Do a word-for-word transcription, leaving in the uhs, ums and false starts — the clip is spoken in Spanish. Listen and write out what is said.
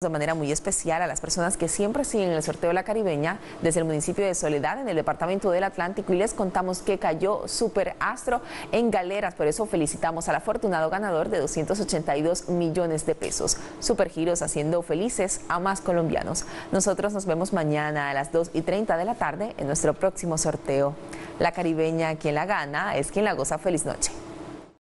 De manera muy especial a las personas que siempre siguen el sorteo de La Caribeña desde el municipio de Soledad en el departamento del Atlántico, y les contamos que cayó Superastro en Galeras. Por eso felicitamos al afortunado ganador de doscientos ochenta y dos millones de pesos. Supergiros haciendo felices a más colombianos. Nosotros nos vemos mañana a las dos y treinta de la tarde en nuestro próximo sorteo. La Caribeña, quien la gana, es quien la goza. Feliz noche.